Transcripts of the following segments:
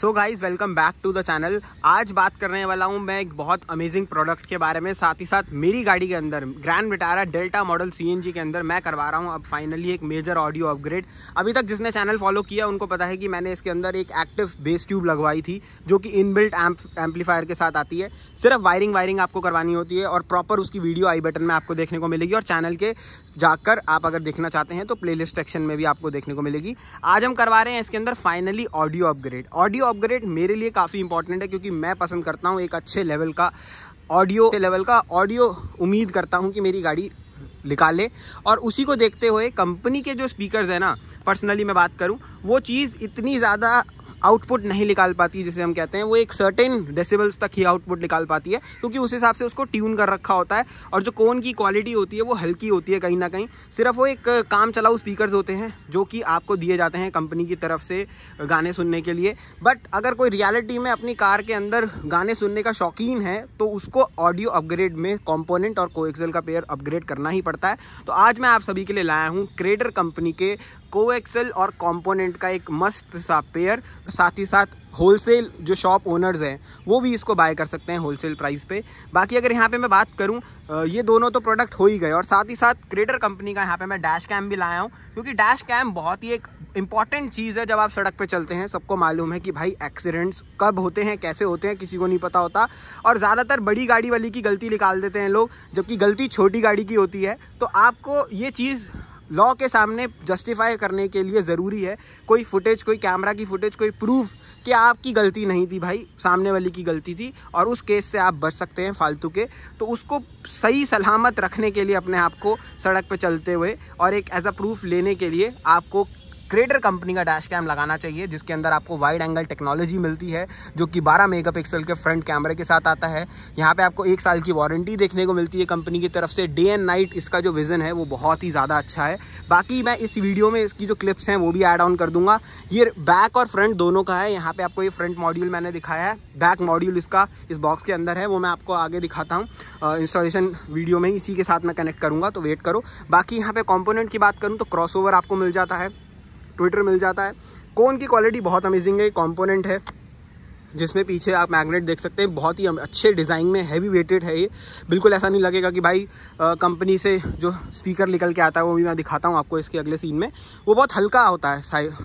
So guys welcome back to the channel. आज बात करने वाला हूँ मैं एक बहुत अमेजिंग प्रोडक्ट के बारे में, साथ ही साथ मेरी गाड़ी के अंदर Grand Vitara Delta model CNG के अंदर मैं करवा रहा हूँ अब फाइनली एक मेजर ऑडियो अपग्रेड। अभी तक जिसने चैनल फॉलो किया उनको पता है कि मैंने इसके अंदर एक एक्टिव बेस ट्यूब लगवाई थी जो कि इनबिल्ट एम्पलीफायर के साथ आती है। सिर्फ वायरिंग आपको करवानी होती है और प्रॉपर उसकी वीडियो आई बटन में आपको देखने को मिलेगी और चैनल के जाकर आप अगर देखना चाहते हैं तो प्लेलिस्ट सेक्शन में भी आपको देखने को मिलेगी। आज हम करवा रहे हैं इसके अंदर finally audio upgrade. Audio upgrade मेरे लिए काफ़ी इंपॉर्टेंट है क्योंकि मैं पसंद करता हूँ एक अच्छे लेवल का ऑडियो उम्मीद करता हूँ कि मेरी गाड़ी निकाले। और उसी को देखते हुए कंपनी के जो स्पीकर्स हैं ना, पर्सनली मैं बात करूँ, वो चीज़ इतनी ज़्यादा आउटपुट नहीं निकाल पाती, जिसे हम कहते हैं वो एक सर्टेन डेसिबल्स तक ही आउटपुट निकाल पाती है क्योंकि उस हिसाब से उसको ट्यून कर रखा होता है। और जो कोन की क्वालिटी होती है वो हल्की होती है कहीं ना कहीं, सिर्फ वो एक काम चलाऊ स्पीकर्स होते हैं जो कि आपको दिए जाते हैं कंपनी की तरफ से गाने सुनने के लिए। बट अगर कोई रियलिटी में अपनी कार के अंदर गाने सुनने का शौकीन है तो उसको ऑडियो अपग्रेड में कॉम्पोनेंट और कोएक्सल का पेयर अपग्रेड करना ही पड़ता है। तो आज मैं आप सभी के लिए लाया हूँ क्रेडर कंपनी के कोएक्सल और कॉम्पोनेंट का एक मस्त सा पेयर। साथ ही साथ होलसेल जो शॉप ओनर्स हैं वो भी इसको बाय कर सकते हैं होलसेल प्राइस पे। बाकी अगर यहाँ पे मैं बात करूँ, ये दोनों तो प्रोडक्ट हो ही गए और साथ ही साथ क्रेडर कंपनी का यहाँ पे मैं डैश कैम भी लाया हूँ क्योंकि डैश कैम बहुत ही एक इंपॉर्टेंट चीज़ है। जब आप सड़क पे चलते हैं सबको मालूम है कि भाई एक्सीडेंट्स कब होते हैं, कैसे होते हैं, किसी को नहीं पता होता और ज़्यादातर बड़ी गाड़ी वाली की गलती निकाल देते हैं लोग, जबकि गलती छोटी गाड़ी की होती है। तो आपको ये चीज़ लॉ के सामने जस्टिफाई करने के लिए ज़रूरी है, कोई फुटेज, कोई कैमरा की फुटेज, कोई प्रूफ कि आपकी गलती नहीं थी भाई, सामने वाली की गलती थी और उस केस से आप बच सकते हैं फालतू के। तो उसको सही सलामत रखने के लिए अपने आप को सड़क पे चलते हुए और एक एज अ प्रूफ लेने के लिए आपको क्रेडर कंपनी का डैश कैम लगाना चाहिए, जिसके अंदर आपको वाइड एंगल टेक्नोलॉजी मिलती है जो कि 12 मेगापिक्सल के फ्रंट कैमरे के साथ आता है। यहाँ पे आपको 1 साल की वारंटी देखने को मिलती है कंपनी की तरफ से। डे एंड नाइट इसका जो विज़न है वो बहुत ही ज़्यादा अच्छा है। बाकी मैं इस वीडियो में इसकी जो क्लिप्स हैं वो भी ऐड ऑन कर दूंगा। ये बैक और फ्रंट दोनों का है। यहाँ पर आपको ये फ्रंट मॉड्यूल मैंने दिखाया है, बैक मॉड्यूल इसका इस बॉक्स के अंदर है, वो मैं आपको आगे दिखाता हूँ इंस्टॉलेशन वीडियो में, इसी के साथ मैं कनेक्ट करूँगा तो वेट करो। बाकी यहाँ पर कॉम्पोनेंट की बात करूँ तो क्रॉस ओवर आपको मिल जाता है, ट्विटर मिल जाता है, कोन की क्वालिटी बहुत अमेजिंग है। कॉम्पोनेंट है जिसमें पीछे आप मैग्नेट देख सकते हैं, बहुत ही अच्छे डिज़ाइन में हैवी वेटेड है ये। बिल्कुल ऐसा नहीं लगेगा कि भाई कंपनी से जो स्पीकर निकल के आता है, वो भी मैं दिखाता हूँ आपको इसके अगले सीन में। वो बहुत हल्का होता है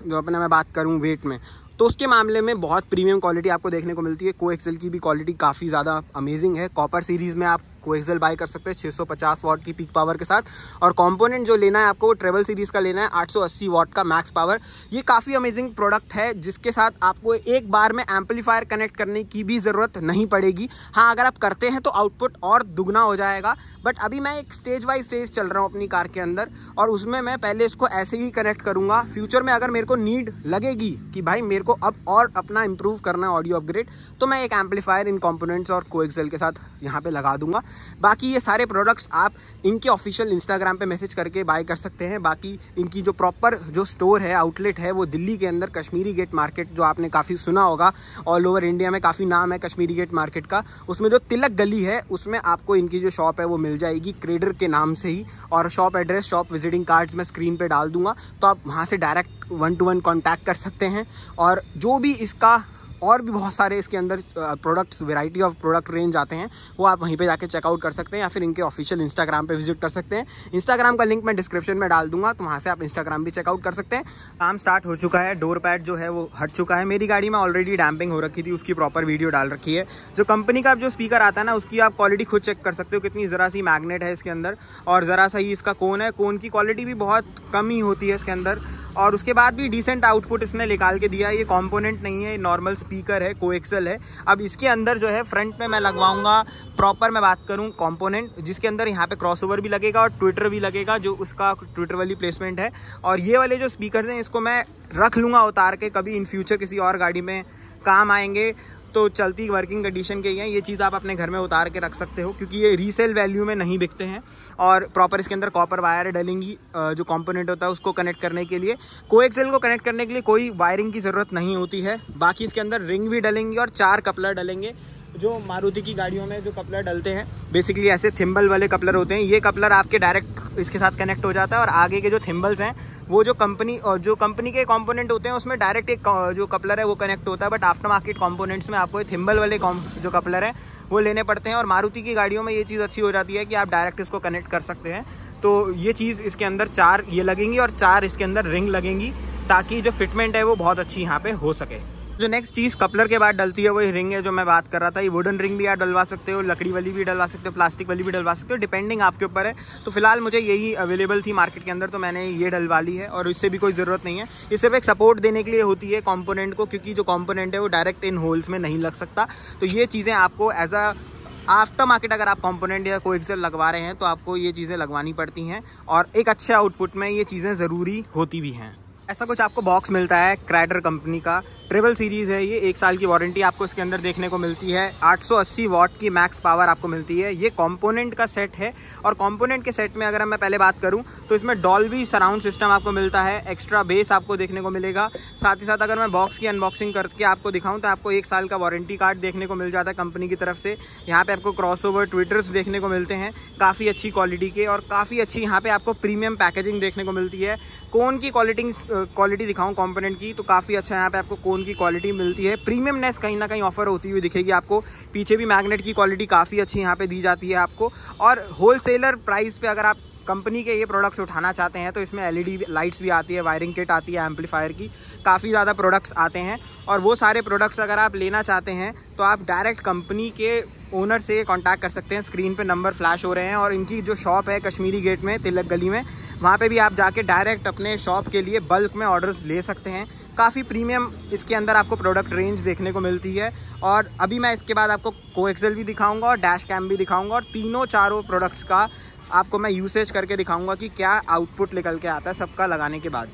जो अपने मैं बात करूँ वेट में, तो उसके मामले में बहुत प्रीमियम क्वालिटी आपको देखने को मिलती है। कोएक्सल की भी क्वालिटी काफ़ी ज़्यादा अमेजिंग है। कॉपर सीरीज़ में आप कोएक्सल बाय कर सकते हैं 650 वाट की पीक पावर के साथ। और कंपोनेंट जो लेना है आपको वो ट्रेबल सीरीज़ का लेना है, 880 वाट का मैक्स पावर। ये काफ़ी अमेजिंग प्रोडक्ट है जिसके साथ आपको एक बार में एम्पलीफायर कनेक्ट करने की भी ज़रूरत नहीं पड़ेगी। हाँ, अगर आप करते हैं तो आउटपुट और दुगना हो जाएगा, बट अभी मैं एक स्टेज बाई स्टेज चल रहा हूँ अपनी कार के अंदर और उसमें मैं पहले इसको ऐसे ही कनेक्ट करूँगा। फ्यूचर में अगर मेरे को नीड लगेगी कि भाई मेरे को अब और अपना इम्प्रूव करना है ऑडियो अपग्रेड, तो मैं एक एम्पलीफायर इन कंपोनेंट्स और कोएक्सल के साथ यहाँ पे लगा दूंगा। बाकी ये सारे प्रोडक्ट्स आप इनके ऑफिशियल इंस्टाग्राम पे मैसेज करके बाय कर सकते हैं। बाकी इनकी जो प्रॉपर जो स्टोर है, आउटलेट है, वो दिल्ली के अंदर कश्मीरी गेट मार्केट, जो आपने काफ़ी सुना होगा, ऑल ओवर इंडिया में काफ़ी नाम है कश्मीरी गेट मार्केट का, उसमें जो तिलक गली है उसमें आपको इनकी जो शॉप है वो मिल जाएगी क्रेडर के नाम से ही। और shop address, shop visiting cards मैं स्क्रीन पर डाल दूंगा, तो आप वहाँ से डायरेक्ट 1-to-1 कॉन्टैक्ट कर सकते हैं। और जो भी इसका और भी बहुत सारे इसके अंदर products, variety of product range आते हैं, वो आप वहीं पे जाके चेकआउट कर सकते हैं या फिर इनके ऑफिशियल इंस्टाग्राम पे विजिट कर सकते हैं। इंस्टाग्राम का लिंक मैं डिस्क्रिप्शन में डाल दूंगा, तो वहाँ से आप इंस्टाग्राम भी चेकआउट कर सकते हैं। काम स्टार्ट हो चुका है, डोर पैड जो है वो हट चुका है। मेरी गाड़ी में ऑलरेडी डैम्पिंग हो रखी थी, उसकी प्रॉपर वीडियो डाल रखी है। जो कंपनी का जो स्पीकर आता है ना, उसकी आप क्वालिटी खुद चेक कर सकते हो कितनी ज़रा सी मैग्नेट है इसके अंदर और ज़रा सा ही इसका कोन है। कोन की क्वालिटी भी बहुत कम ही होती है इसके अंदर और उसके बाद भी डिसेंट आउटपुट इसने निकाल के दिया है। ये कॉम्पोनेंट नहीं है, नॉर्मल स्पीकर है, कोएक्सल है। अब इसके अंदर जो है फ्रंट में मैं लगवाऊंगा प्रॉपर, मैं बात करूं कॉम्पोनेंट, जिसके अंदर यहाँ पे क्रॉसओवर भी लगेगा और ट्विटर भी लगेगा, जो उसका ट्विटर वाली प्लेसमेंट है। और ये वाले जो स्पीकर्स हैं इसको मैं रख लूँगा उतार के, कभी इन फ्यूचर किसी और गाड़ी में काम आएंगे, तो चलती वर्किंग कंडीशन के ही हैं। ये चीज़ आप अपने घर में उतार के रख सकते हो क्योंकि ये रीसेल वैल्यू में नहीं बिकते हैं। और प्रॉपर इसके अंदर कॉपर वायर डलेंगी जो कंपोनेंट होता है उसको कनेक्ट करने के लिए। कोएक्सल को कनेक्ट करने के लिए कोई वायरिंग की ज़रूरत नहीं होती है। बाकी इसके अंदर रिंग भी डलेंगी और 4 कपलर डलेंगे, जो मारुति की गाड़ियों में जो कपलर डलते हैं बेसिकली ऐसे थिम्बल वाले कपलर होते हैं। ये कपलर आपके डायरेक्ट इसके साथ कनेक्ट हो जाता है और आगे के जो थिम्बल्स हैं वो जो कंपनी के कंपोनेंट होते हैं उसमें डायरेक्ट एक जो कपलर है वो कनेक्ट होता है, बट आफ्टर मार्केट कंपोनेंट्स में आपको थिम्बल वाले जो कपलर है वो लेने पड़ते हैं। और मारुति की गाड़ियों में ये चीज़ अच्छी हो जाती है कि आप डायरेक्ट इसको कनेक्ट कर सकते हैं। तो ये चीज़ इसके अंदर 4 ये लगेंगी और 4 इसके अंदर रिंग लगेंगी, ताकि जो फिटमेंट है वो बहुत अच्छी यहाँ पे हो सके। जो नेक्स्ट चीज़ कपलर के बाद डलती है वही रिंग है जो मैं बात कर रहा था। ये वुडन रिंग भी आप डलवा सकते हो, लकड़ी वाली भी डलवा सकते हो, प्लास्टिक वाली भी डलवा सकते हो, डिपेंडिंग आपके ऊपर है। तो फिलहाल मुझे यही अवेलेबल थी मार्केट के अंदर, तो मैंने ये डलवा ली है और इससे भी कोई ज़रूरत नहीं है। ये सिर्फ एक सपोर्ट देने के लिए होती है कॉम्पोनेंट को, क्योंकि जो कॉम्पोनेंट है वो डायरेक्ट इन होल्स में नहीं लग सकता। तो ये चीज़ें आपको एज अ आफ्टर मार्केट अगर आप कंपोनेंट या कोएक्सल लगवा रहे हैं तो आपको ये चीज़ें लगवानी पड़ती हैं, और एक अच्छे आउटपुट में ये चीज़ें ज़रूरी होती भी हैं। ऐसा कुछ आपको बॉक्स मिलता है क्राइडर कंपनी का, ट्रिपल सीरीज़ है ये, 1 साल की वारंटी आपको इसके अंदर देखने को मिलती है। 880 वाट की मैक्स पावर आपको मिलती है। ये कंपोनेंट का सेट है, और कंपोनेंट के सेट में अगर मैं पहले बात करूं तो इसमें डॉल्बी सराउंड सिस्टम आपको मिलता है, एक्स्ट्रा बेस आपको देखने को मिलेगा। साथ ही साथ अगर मैं बॉक्स की अनबॉक्सिंग करके आपको दिखाऊँ तो आपको 1 साल का वारंटी कार्ड देखने को मिल जाता है कंपनी की तरफ से। यहाँ पर आपको क्रॉस ओवर ट्विटर्स देखने को मिलते हैं काफ़ी अच्छी क्वालिटी के, और काफ़ी अच्छी यहाँ पर आपको प्रीमियम पैकेजिंग देखने को मिलती है। कोन की क्वालिटी दिखाऊँ कंपोनेंट की तो काफ़ी अच्छा यहाँ पर आपको कोन की क्वालिटी मिलती है, प्रीमियमनेस कहीं ना कहीं ऑफर होती हुई दिखेगी आपको। पीछे भी मैग्नेट की क्वालिटी काफ़ी अच्छी यहाँ पे दी जाती है आपको। और होलसेलर प्राइस पे अगर आप कंपनी के ये प्रोडक्ट्स उठाना चाहते हैं तो इसमें एलईडी लाइट्स भी आती है, वायरिंग किट आती है, एम्पलीफायर की काफ़ी ज़्यादा प्रोडक्ट्स आते हैं। और वो सारे प्रोडक्ट्स अगर आप लेना चाहते हैं तो आप डायरेक्ट कंपनी के ओनर से कॉन्टैक्ट कर सकते हैं। स्क्रीन पे नंबर फ्लैश हो रहे हैं, और इनकी जो शॉप है कश्मीरी गेट में तिलक गली में, वहाँ पे भी आप जाके डायरेक्ट अपने शॉप के लिए बल्क में ऑर्डर्स ले सकते हैं। काफ़ी प्रीमियम इसके अंदर आपको प्रोडक्ट रेंज देखने को मिलती है। और अभी मैं इसके बाद आपको कोएक्सल भी दिखाऊँगा और डैश कैम भी दिखाऊँगा, और चारों प्रोडक्ट्स का आपको मैं यूसेज करके दिखाऊँगा कि क्या आउटपुट निकल के आता है सबका लगाने के बाद।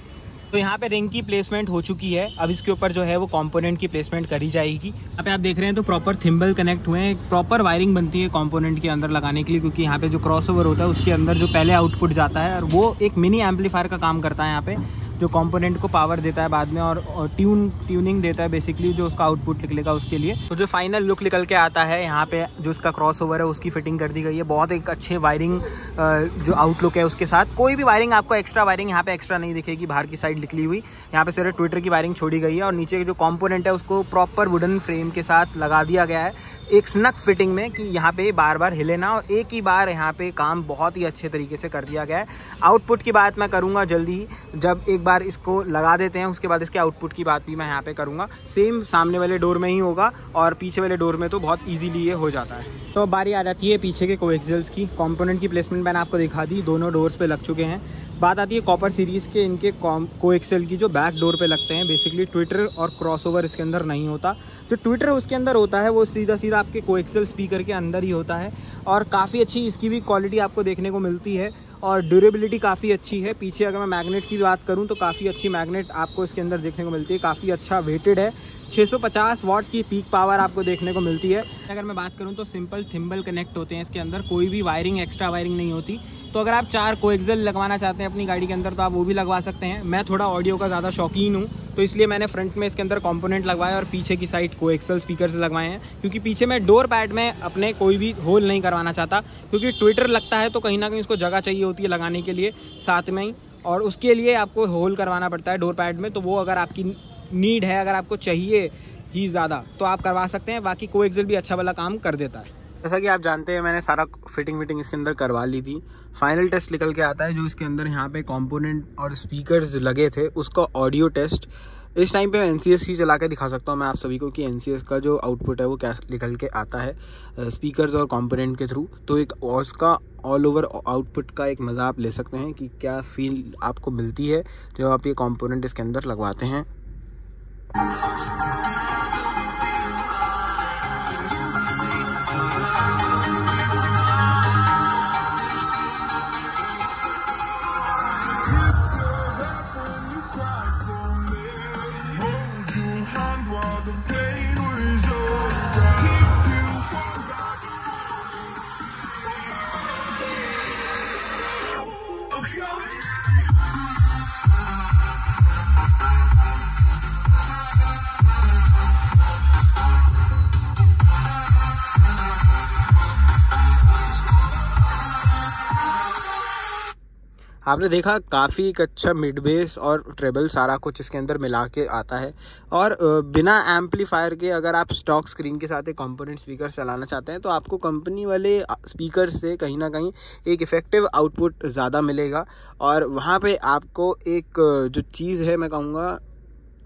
तो यहाँ पे रिंग की प्लेसमेंट हो चुकी है, अब इसके ऊपर जो है वो कंपोनेंट की प्लेसमेंट करी जाएगी। यहाँ पे आप देख रहे हैं तो प्रॉपर थिम्बल कनेक्ट हुए हैं, प्रॉपर वायरिंग बनती है कंपोनेंट के अंदर लगाने के लिए, क्योंकि यहाँ पे जो क्रॉसओवर होता है उसके अंदर जो पहले आउटपुट जाता है और वो एक मिनी एम्पलीफायर का काम करता है यहाँ पे, जो कंपोनेंट को पावर देता है बाद में, और ट्यूनिंग देता है बेसिकली जो उसका आउटपुट निकलेगा उसके लिए। तो जो फाइनल लुक निकल के आता है यहाँ पे जो उसका क्रॉसओवर है उसकी फिटिंग कर दी गई है बहुत एक अच्छे वायरिंग जो आउटलुक है उसके साथ। कोई भी वायरिंग आपको एक्स्ट्रा वायरिंग यहाँ पे एक्स्ट्रा नहीं दिखेगी बाहर की साइड निकली हुई, यहाँ पे सिर्फ ट्विटर की वायरिंग छोड़ी गई है। और नीचे जो कॉम्पोनेंट है उसको प्रॉपर वुडन फ्रेम के साथ लगा दिया गया है एक स्नक फिटिंग में, कि यहाँ पे बार बार हिले ना, और एक ही बार यहाँ पे काम बहुत ही अच्छे तरीके से कर दिया गया है। आउटपुट की बात मैं करूँगा जल्दी, जब एक बार इसको लगा देते हैं उसके बाद इसके आउटपुट की बात भी मैं यहाँ पे करूँगा। सेम सामने वाले डोर में ही होगा, और पीछे वाले डोर में तो बहुत ईजीली ये हो जाता है। तो बारी आ जाती है पीछे के कोएक्सियल्स की। कॉम्पोनेंट की प्लेसमेंट मैंने आपको दिखा दी, दोनों डोर्स पे लग चुके हैं। बात आती है कॉपर सीरीज़ के इनके कोएक्सल की जो बैक डोर पे लगते हैं। बेसिकली ट्विटर और क्रॉसओवर इसके अंदर नहीं होता, जो ट्विटर उसके अंदर होता है वो सीधा सीधा आपके कोएक्सल स्पीकर के अंदर ही होता है। और काफ़ी अच्छी इसकी भी क्वालिटी आपको देखने को मिलती है, और ड्यूरेबिलिटी काफ़ी अच्छी है। पीछे अगर मैं मैग्नेट की बात करूं तो काफ़ी अच्छी मैग्नेट आपको इसके अंदर देखने को मिलती है, काफ़ी अच्छा वेटेड है। 650 वाट की पीक पावर आपको देखने को मिलती है। अगर मैं बात करूं तो सिंपल थिम्बल कनेक्ट होते हैं इसके अंदर, कोई भी वायरिंग एक्स्ट्रा वायरिंग नहीं होती। तो अगर आप 4 कोएक्सल लगवाना चाहते हैं अपनी गाड़ी के अंदर तो आप वो भी लगवा सकते हैं। मैं थोड़ा ऑडियो का ज़्यादा शौकीन हूँ, तो इसलिए मैंने फ्रंट में इसके अंदर कंपोनेंट लगवाए और पीछे की साइड कोएक्सल स्पीकर्स लगवाए हैं, क्योंकि पीछे मैं डोर पैड में अपने कोई भी होल नहीं करवाना चाहता, क्योंकि ट्विटर लगता है तो कहीं ना कहीं उसको जगह चाहिए होती है लगाने के लिए साथ में ही, और उसके लिए आपको होल करवाना पड़ता है डोर पैड में। तो वो अगर आपकी नीड है, अगर आपको चाहिए ही ज़्यादा तो आप करवा सकते हैं। बाकी कोएक्सल भी अच्छा वाला काम कर देता है। जैसा कि आप जानते हैं मैंने सारा फिटिंग इसके अंदर करवा ली थी। फाइनल टेस्ट निकल के आता है, जो इसके अंदर यहाँ पे कंपोनेंट और स्पीकर्स लगे थे उसका ऑडियो टेस्ट। इस टाइम पे NCS ही चला के दिखा सकता हूँ मैं आप सभी को कि NCS का जो आउटपुट है वो क्या निकल के आता है स्पीकर्स और कंपोनेंट के थ्रू। तो एक उसका ऑल ओवर आउटपुट का एक मज़ा आप ले सकते हैं कि क्या फील आपको मिलती है जब आप ये कॉम्पोनेंट इसके अंदर लगवाते हैं। आपने देखा काफ़ी एक अच्छा मिड बेस और ट्रेबल सारा कुछ इसके अंदर मिला के आता है। और बिना एम्पलीफायर के अगर आप स्टॉक स्क्रीन के साथ एक कॉम्पोनेंट स्पीकर चलाना चाहते हैं तो आपको कंपनी वाले स्पीकर से कहीं ना कहीं एक इफ़ेक्टिव आउटपुट ज़्यादा मिलेगा। और वहाँ पे आपको एक जो चीज़ है मैं कहूँगा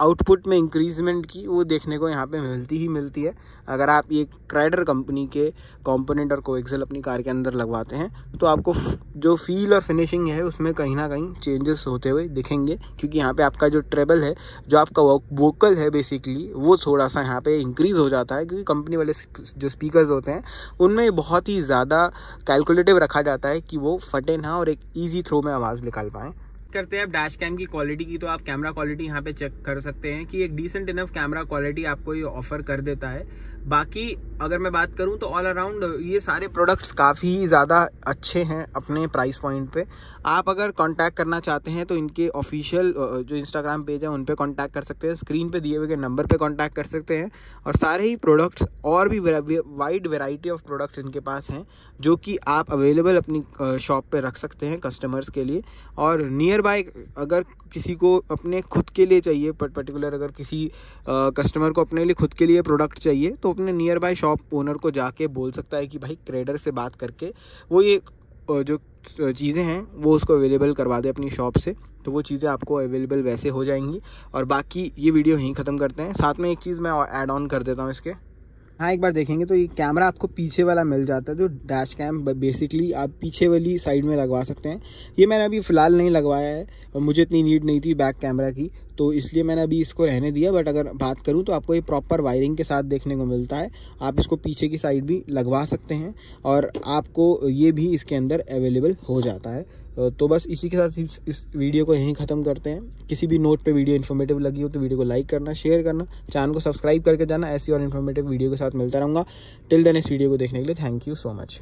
आउटपुट में इंक्रीजमेंट की, वो देखने को यहाँ पे मिलती ही मिलती है। अगर आप ये क्राइडर कंपनी के कंपोनेंट और कोएक्सल अपनी कार के अंदर लगवाते हैं तो आपको जो फील और फिनिशिंग है उसमें कहीं ना कहीं चेंजेस होते हुए दिखेंगे, क्योंकि यहाँ पे आपका जो ट्रेबल है, जो आपका वोकल है बेसिकली, वो थोड़ा सा यहाँ पे इंक्रीज़ हो जाता है, क्योंकि कंपनी वाले जो स्पीकर्स होते हैं उनमें बहुत ही ज़्यादा कैलकुलेटिव रखा जाता है कि वो फटे ना और एक ईजी थ्रो में आवाज़ निकाल पाएँ। करते हैं आप डैश कैम की क्वालिटी की, तो आप कैमरा क्वालिटी यहाँ पे चेक कर सकते हैं कि एक डिसेंट इनफ कैमरा क्वालिटी आपको ये ऑफर कर देता है। बाकी अगर मैं बात करूँ तो ऑल अराउंड ये सारे प्रोडक्ट्स काफ़ी ज़्यादा अच्छे हैं अपने प्राइस पॉइंट पे। आप अगर कांटेक्ट करना चाहते हैं तो इनके ऑफिशियल जो इंस्टाग्राम पेज है उन पर कांटेक्ट कर सकते हैं, स्क्रीन पे दिए हुए नंबर पर कांटेक्ट कर सकते हैं। और सारे ही प्रोडक्ट्स और भी वाइड वेराइटी ऑफ प्रोडक्ट्स इनके पास हैं जो कि आप अवेलेबल अपनी शॉप पर रख सकते हैं कस्टमर्स के लिए। और नियर बाय अगर किसी को अपने खुद के लिए चाहिए, पर्टिकुलर अगर किसी कस्टमर को अपने लिए खुद के लिए प्रोडक्ट चाहिए तो अपने नियर बाय शॉप ओनर को जाके बोल सकता है कि भाई क्रेडर से बात करके वो ये जो चीज़ें हैं वो उसको अवेलेबल करवा दे अपनी शॉप से, तो वो चीज़ें आपको अवेलेबल वैसे हो जाएंगी। और बाकी ये वीडियो यहीं ख़त्म करते हैं। साथ में एक चीज़ मैं ऐड ऑन कर देता हूँ इसके, हाँ एक बार देखेंगे तो ये कैमरा आपको पीछे वाला मिल जाता है, जो डैश कैम बेसिकली आप पीछे वाली साइड में लगवा सकते हैं। ये मैंने अभी फ़िलहाल नहीं लगवाया है, मुझे इतनी नीड नहीं थी बैक कैमरा की, तो इसलिए मैंने अभी इसको रहने दिया। बट अगर बात करूं तो आपको ये प्रॉपर वायरिंग के साथ देखने को मिलता है, आप इसको पीछे की साइड भी लगवा सकते हैं और आपको ये भी इसके अंदर अवेलेबल हो जाता है। तो बस इसी के साथ इस वीडियो को यहीं ख़त्म करते हैं। किसी भी नोट पे वीडियो इन्फॉर्मेटिव लगी हो तो वीडियो को लाइक करना, शेयर करना, चैनल को सब्सक्राइब करके जाना। ऐसी और इन्फॉर्मेटिव वीडियो के साथ मिलता रहूँगा। टिल देन इस वीडियो को देखने के लिए थैंक यू सो मच।